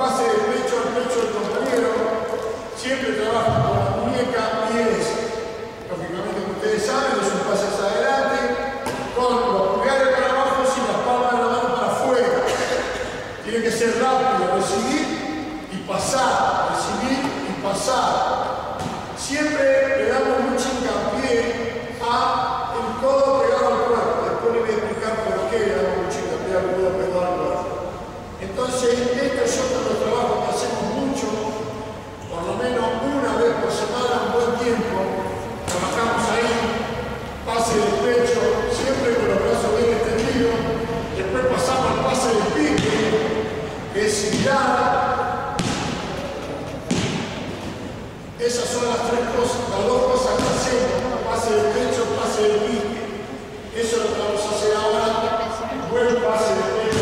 pase de pecho al pecho del compañero, siempre trabaja con la muñeca y es, lógicamente como ustedes saben, es un pase hacia adelante, con los pulgares para abajo y las palmas de la mano para afuera. Tiene que ser rápido, recibir y pasar, recibir y pasar. Siempre le damos mucho hincapié a el codo pegado al cuerpo. Después le voy a explicar por qué le damos mucho hincapié al codo pegado al cuerpo. Entonces, esto es otro trabajo que hacemos mucho, por lo menos una vez por semana, un buen tiempo. Trabajamos ahí, pase del pecho, siempre con los brazos bien extendidos. Después pasamos al pase del pique, que es similar. Esas son las tres cosas, las dos cosas que hacemos: pase del pecho, pase del pique. Eso es lo que vamos a hacer ahora, un buen pase del pecho.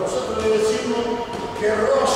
Nosotros le decimos que roce.